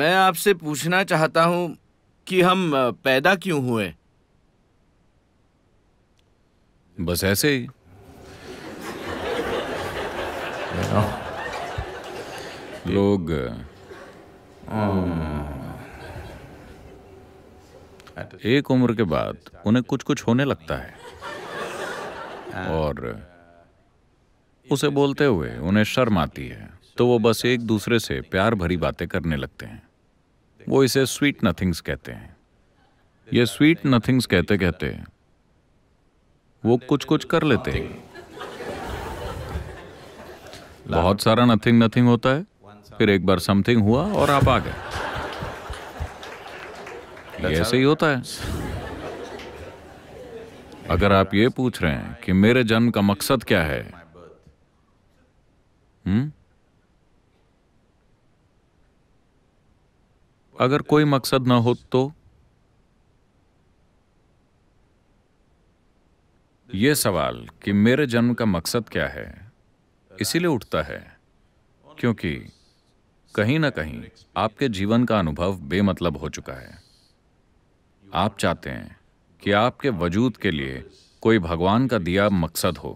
मैं आपसे पूछना चाहता हूँ कि हम पैदा क्यों हुए? बस ऐसे ही। लोग एक उम्र के बाद उन्हें कुछ कुछ होने लगता है और उसे बोलते हुए उन्हें शर्म आती है, तो वो बस एक दूसरे से प्यार भरी बातें करने लगते हैं। वो इसे स्वीट नथिंग्स कहते हैं। ये स्वीट नथिंग्स कहते कहते वो कुछ कुछ कर लेते हैं। बहुत सारा नथिंग नथिंग होता है, फिर एक बार समथिंग हुआ और आप आ गए। ये ऐसे ही होता है। अगर आप ये पूछ रहे हैं कि मेरे जन्म का मकसद क्या है, अगर कोई मकसद ना हो तो ये सवाल कि मेरे जन्म का मकसद क्या है इसीलिए उठता है क्योंकि कहीं ना कहीं आपके जीवन का अनुभव बेमतलब हो चुका है। आप चाहते हैं कि आपके वजूद के लिए कोई भगवान का दिया मकसद हो।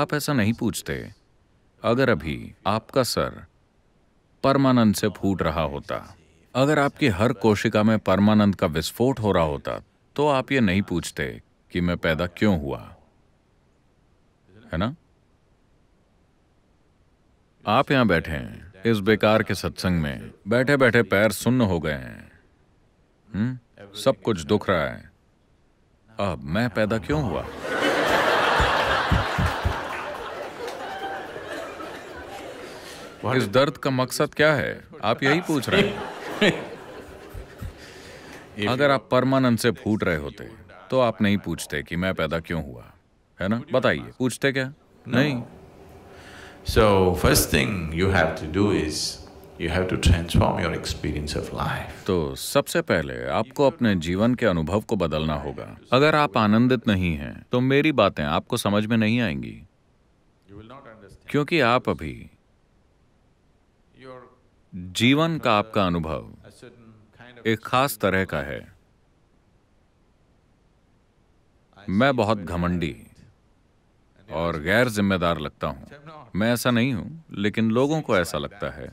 आप ऐसा नहीं पूछते अगर अभी आपका सर परमानंद से फूट रहा होता, अगर आपकी हर कोशिका में परमानंद का विस्फोट हो रहा होता, तो आप ये नहीं पूछते कि मैं पैदा क्यों हुआ, है ना? आप यहां बैठे हैं इस बेकार के सत्संग में, बैठे बैठे पैर सुन्न हो गए हैं, सब कुछ दुख रहा है। अब मैं पैदा क्यों हुआ? इस दर्द का मकसद क्या है? आप यही पूछ रहे हैं। अगर आप परमानंद से फूट रहे होते तो आप नहीं पूछते कि मैं पैदा क्यों हुआ, है ना? बताइए, पूछते क्या? नहीं। So first thing you have to do is you have to transform your experience of life. तो सबसे पहले आपको अपने जीवन के अनुभव को बदलना होगा। अगर आप आनंदित नहीं हैं, तो मेरी बातें आपको समझ में नहीं आएंगी, क्योंकि आप अभी जीवन का आपका अनुभव एक खास तरह का है। मैं बहुत घमंडी और गैर जिम्मेदार लगता हूं। मैं ऐसा नहीं हूं, लेकिन लोगों को ऐसा लगता है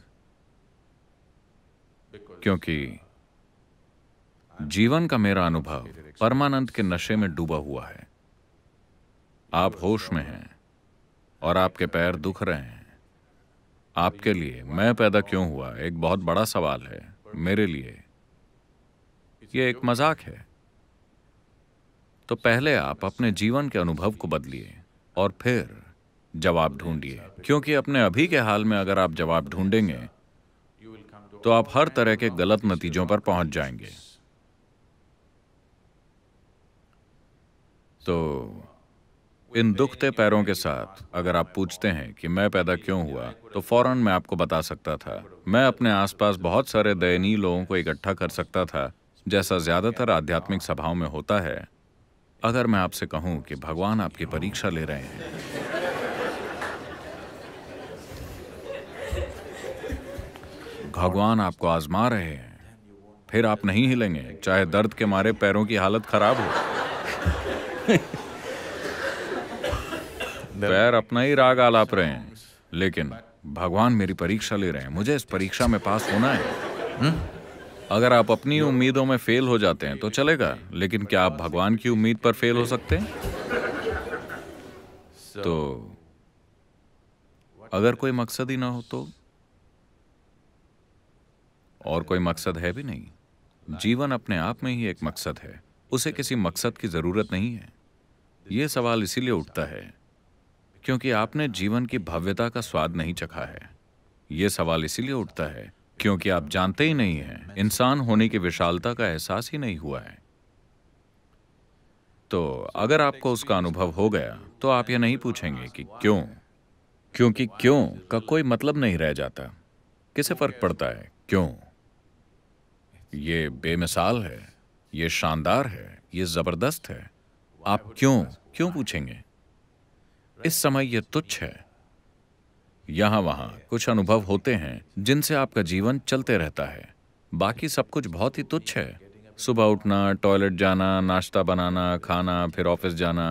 क्योंकि जीवन का मेरा अनुभव परमानंद के नशे में डूबा हुआ है। आप होश में हैं और आपके पैर दुख रहे हैं। आपके लिए मैं पैदा क्यों हुआ एक बहुत बड़ा सवाल है। मेरे लिए यह एक मजाक है। तो पहले आप अपने जीवन के अनुभव को बदलिए और फिर जवाब ढूंढिए, क्योंकि अपने अभी के हाल में अगर आप जवाब ढूंढेंगे तो आप हर तरह के गलत नतीजों पर पहुंच जाएंगे। तो इन दुखते पैरों के साथ अगर आप पूछते हैं कि मैं पैदा क्यों हुआ, तो फौरन मैं आपको बता सकता था। मैं अपने आसपास बहुत सारे दयनीय लोगों को इकट्ठा कर सकता था, जैसा ज्यादातर आध्यात्मिक सभाओं में होता है। अगर मैं आपसे कहूं कि भगवान आपकी परीक्षा ले रहे हैं, भगवान आपको आजमा रहे हैं, फिर आप नहीं हिलेंगे चाहे दर्द के मारे पैरों की हालत खराब हो। पैर अपना ही राग आलाप रहे हैं, लेकिन भगवान मेरी परीक्षा ले रहे हैं, मुझे इस परीक्षा में पास होना है। अगर आप अपनी उम्मीदों में फेल हो जाते हैं तो चलेगा, लेकिन क्या आप भगवान की उम्मीद पर फेल हो सकते हैं? तो अगर कोई मकसद ही ना हो तो और कोई मकसद है भी नहीं। जीवन अपने आप में ही एक मकसद है, उसे किसी मकसद की जरूरत नहीं है। यह सवाल इसीलिए उठता है क्योंकि आपने जीवन की भव्यता का स्वाद नहीं चखा है। यह सवाल इसीलिए उठता है क्योंकि आप जानते ही नहीं हैं, इंसान होने की विशालता का एहसास ही नहीं हुआ है। तो अगर आपको उसका अनुभव हो गया तो आप ये नहीं पूछेंगे कि क्यों, क्योंकि क्यों का कोई मतलब नहीं रह जाता। किसे फर्क पड़ता है क्यों? ये बेमिसाल है, ये शानदार है, ये जबरदस्त है। आप क्यों क्यों पूछेंगे? इस समय ये तुच्छ है, यहाँ वहाँ कुछ अनुभव होते हैं जिनसे आपका जीवन चलते रहता है, बाकी सब कुछ बहुत ही तुच्छ है। सुबह उठना, टॉयलेट जाना, नाश्ता बनाना, खाना, फिर ऑफिस जाना,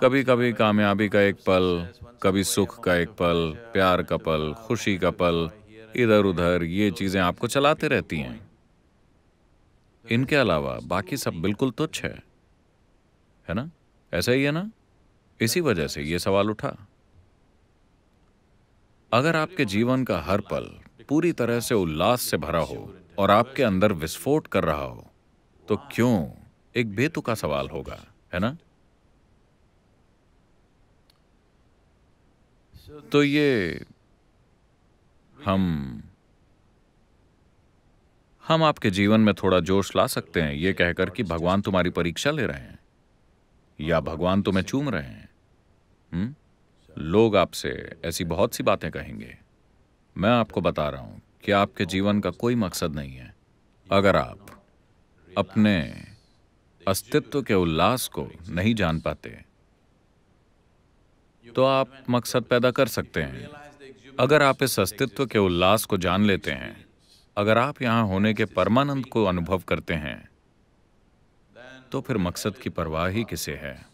कभी कभी कामयाबी का एक पल, कभी सुख का एक पल, प्यार का पल, खुशी का पल, इधर उधर ये चीजें आपको चलाते रहती हैं। इनके अलावा बाकी सब बिल्कुल तुच्छ है ना? ऐसा ही है ना? इसी वजह से ये सवाल उठा। अगर आपके जीवन का हर पल पूरी तरह से उल्लास से भरा हो और आपके अंदर विस्फोट कर रहा हो तो क्यों? एक बेतुका सवाल होगा, है ना? तो ये हम आपके जीवन में थोड़ा जोश ला सकते हैं ये कहकर कि भगवान तुम्हारी परीक्षा ले रहे हैं या भगवान तुम्हें चूम रहे हैं। लोग आपसे ऐसी बहुत सी बातें कहेंगे। मैं आपको बता रहा हूं कि आपके जीवन का कोई मकसद नहीं है। अगर आप अपने अस्तित्व के उल्लास को नहीं जान पाते तो आप मकसद पैदा कर सकते हैं। अगर आप इस अस्तित्व के उल्लास को जान लेते हैं, अगर आप यहाँ होने के परमानंद को अनुभव करते हैं, तो फिर मकसद की परवाह ही किसे है?